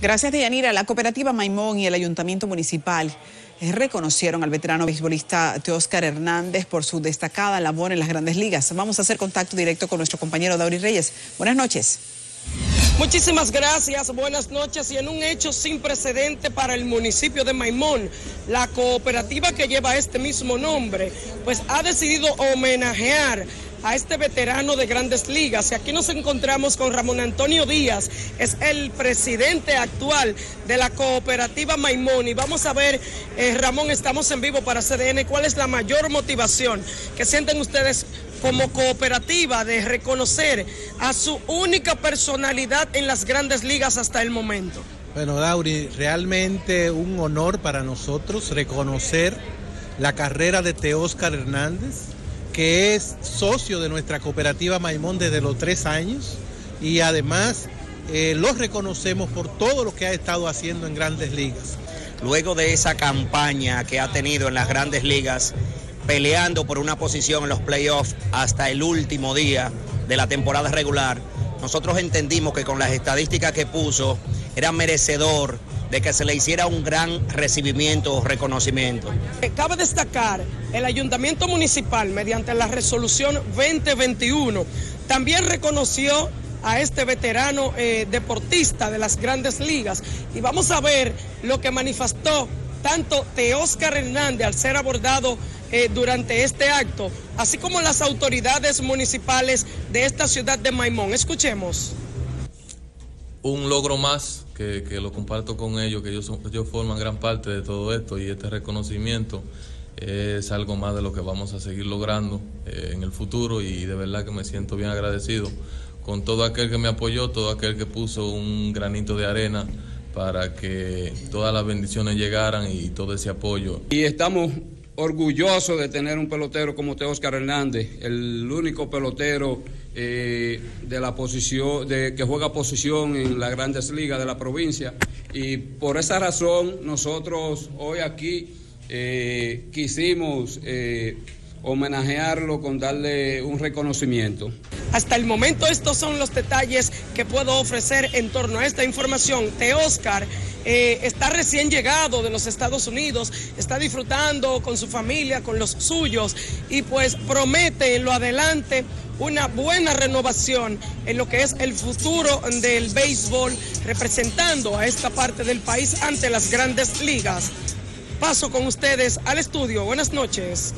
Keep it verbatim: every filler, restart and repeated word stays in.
Gracias, Deyanira. La cooperativa Maimón y el ayuntamiento municipal reconocieron al veterano beisbolista Teoscar Hernández por su destacada labor en las Grandes Ligas. Vamos a hacer contacto directo con nuestro compañero Dauri Reyes. Buenas noches. Muchísimas gracias, buenas noches. Y en un hecho sin precedente para el municipio de Maimón, la cooperativa que lleva este mismo nombre, pues ha decidido homenajear a este veterano de Grandes Ligas. Y aquí nos encontramos con Ramón Antonio Díaz, es el presidente actual de la cooperativa Maimón. Y vamos a ver, eh, Ramón, estamos en vivo para C D N, ¿cuál es la mayor motivación que sienten ustedes como cooperativa de reconocer a su única personalidad en las Grandes Ligas hasta el momento? Bueno, Dauri, realmente un honor para nosotros reconocer la carrera de Teoscar Hernández, que es socio de nuestra cooperativa Maimón desde los tres años, y además eh, los reconocemos por todo lo que ha estado haciendo en Grandes Ligas. Luego de esa campaña que ha tenido en las Grandes Ligas, peleando por una posición en los playoffs hasta el último día de la temporada regular, nosotros entendimos que con las estadísticas que puso era merecedor de que se le hiciera un gran recibimiento o reconocimiento. Cabe destacar, el ayuntamiento municipal, mediante la resolución veinte veintiuno, también reconoció a este veterano eh, deportista de las Grandes Ligas. Y vamos a ver lo que manifestó tanto Teoscar Hernández al ser abordado eh, durante este acto, así como las autoridades municipales de esta ciudad de Maimón. Escuchemos. Un logro más que, que lo comparto con ellos, que ellos, son, ellos forman gran parte de todo esto, y este reconocimiento es algo más de lo que vamos a seguir logrando eh, en el futuro, y de verdad que me siento bien agradecido con todo aquel que me apoyó, todo aquel que puso un granito de arena para que todas las bendiciones llegaran y todo ese apoyo. Y estamos orgullosos de tener un pelotero como Teoscar Hernández, el único pelotero eh, de la posición de, que juega posición en las Grandes Ligas de la provincia, y por esa razón nosotros hoy aquí eh, quisimos eh, homenajearlo con darle un reconocimiento. Hasta el momento estos son los detalles que puedo ofrecer en torno a esta información. Teoscar eh, está recién llegado de los Estados Unidos, está disfrutando con su familia, con los suyos, y pues promete en lo adelante una buena renovación en lo que es el futuro del béisbol, representando a esta parte del país ante las Grandes Ligas. Paso con ustedes al estudio. Buenas noches.